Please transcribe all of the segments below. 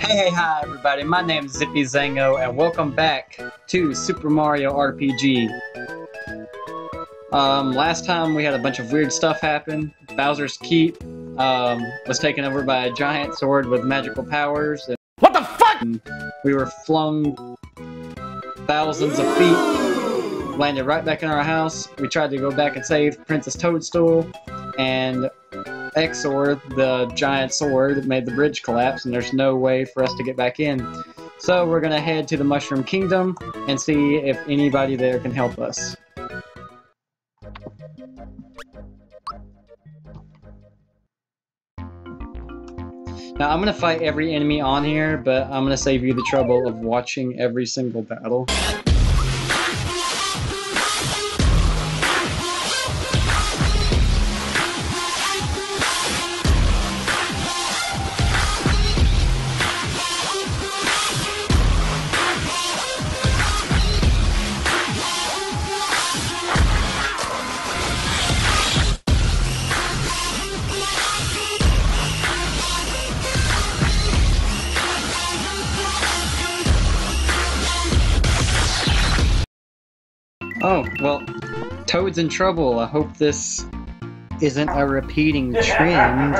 Hey, hi everybody, my name is Zippy Zango, and welcome back to Super Mario RPG. Last time we had a bunch of weird stuff happen. Bowser's Keep was taken over by a giant sword with magical powers. And what the fuck? We were flung thousands of feet, landed right back in our house. We tried to go back and save Princess Toadstool, and Exor, the giant sword, made the bridge collapse, and there's no way for us to get back in. So we're gonna head to the Mushroom Kingdom and see if anybody there can help us. Now I'm gonna fight every enemy on here, but I'm gonna save you the trouble of watching every single battle. Oh, well, Toad's in trouble. I hope this isn't a repeating trend.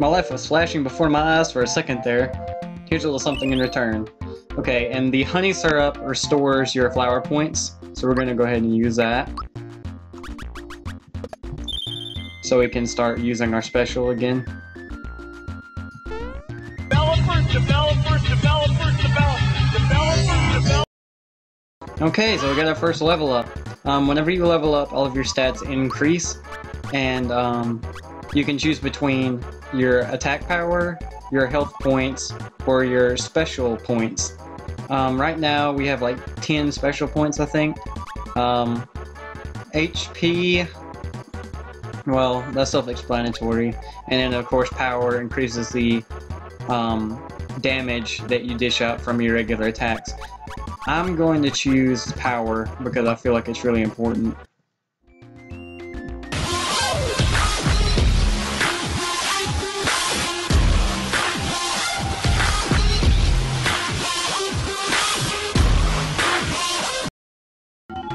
My life was flashing before my eyes for a second there. Here's a little something in return. Okay, and the honey syrup restores your flower points, so we're gonna go ahead and use that. So we can start using our special again. Okay, so we got our first level up. Whenever you level up, all of your stats increase, and you can choose between your attack power, your health points, or your special points. Right now we have like 10 special points, I think. HP, well, that's self-explanatory. And then of course power increases the damage that you dish out from your regular attacks. I'm going to choose power because I feel like it's really important.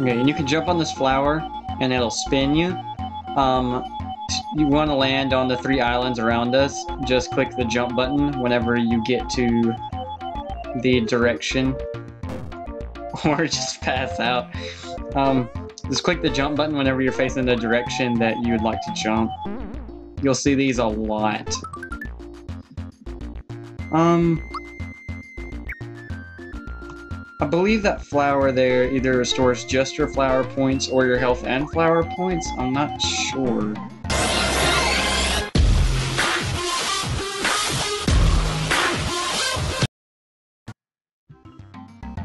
Okay, and you can jump on this flower, and it'll spin you. You want to land on the three islands around us. Just click the jump button whenever you get to the direction. Or just pass out. Just click the jump button whenever you're facing the direction that you would like to jump. You'll see these a lot. I believe that flower there either restores just your flower points or your health and flower points. I'm not sure.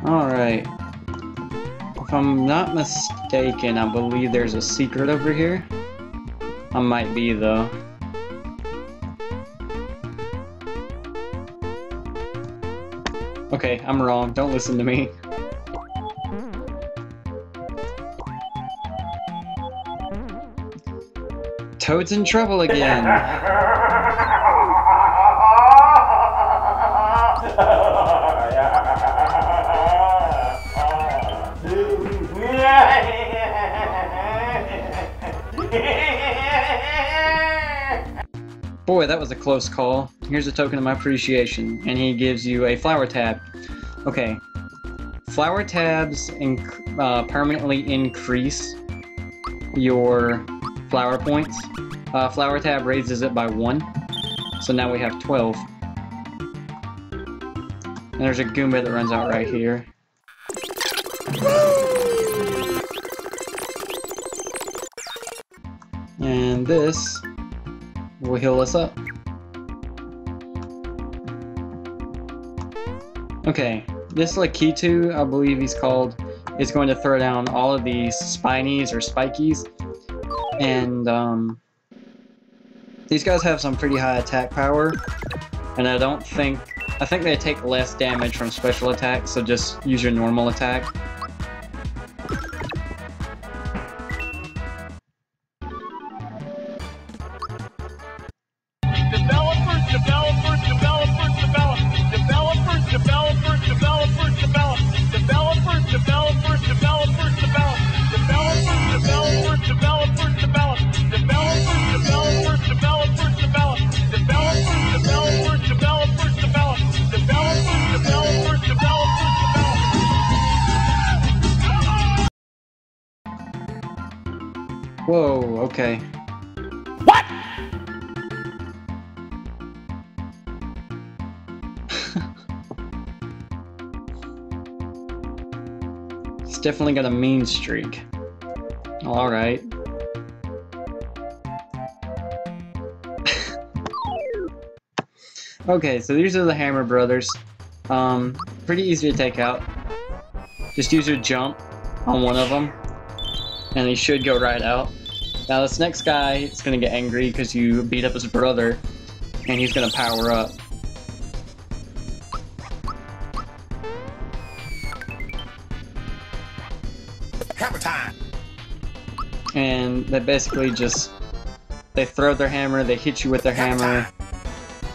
Alright. If I'm not mistaken, I believe there's a secret over here. I might be though. Okay, I'm wrong. Don't listen to me. Toad's in trouble again. Boy, that was a close call. Here's a token of my appreciation, and he gives you a flower tab. Okay, flower tabs permanently increase your flower points. Flower tab raises it by 1, so now we have 12. And there's a Goomba that runs out right here. And this will heal us up. Okay, this Lakitu, I believe he's called, is going to throw down all of these Spinies or Spikies. and these guys have some pretty high attack power, and I think they take less damage from special attacks, so just use your normal attack. Whoa, okay. What? It's definitely got a mean streak. Alright. Okay, so these are the Hammer Brothers. Pretty easy to take out. Just use your jump on one of them, and he should go right out. Now this next guy is going to get angry because you beat up his brother, and he's going to power up. Hammer time! And they basically just, they throw their hammer, they hit you with their hammer.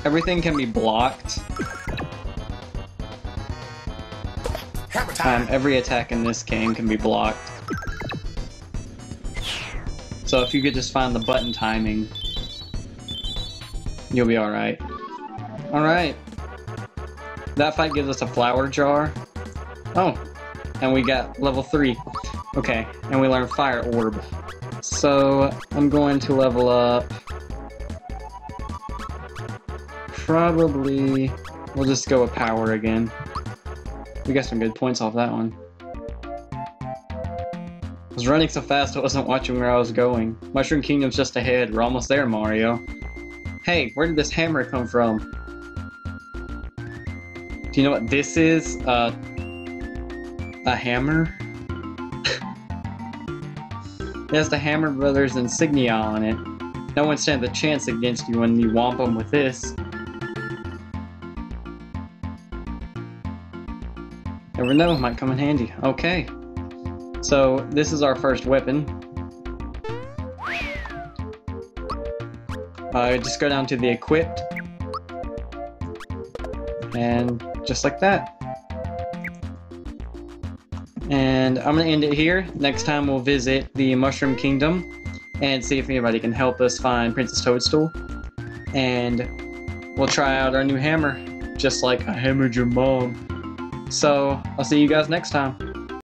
Everything can be blocked. Hammer time! Every attack in this game can be blocked. So if you could just find the button timing, you'll be alright. Alright. That fight gives us a flower jar. Oh, and we got level 3. Okay, and we learned Fire Orb. So I'm going to level up. Probably we'll just go with power again. We got some good points off that one. I was running so fast I wasn't watching where I was going. Mushroom Kingdom's just ahead. We're almost there, Mario. Hey, where did this hammer come from? Do you know what this is? A hammer? It has the Hammer Brothers insignia on it. No one stands a chance against you when you whomp them with this. Never know, might come in handy. Okay. So, this is our first weapon. Just go down to the equipped. And just like that. And I'm gonna end it here. Next time we'll visit the Mushroom Kingdom and see if anybody can help us find Princess Toadstool. And we'll try out our new hammer, just like I hammered your mom. So, I'll see you guys next time.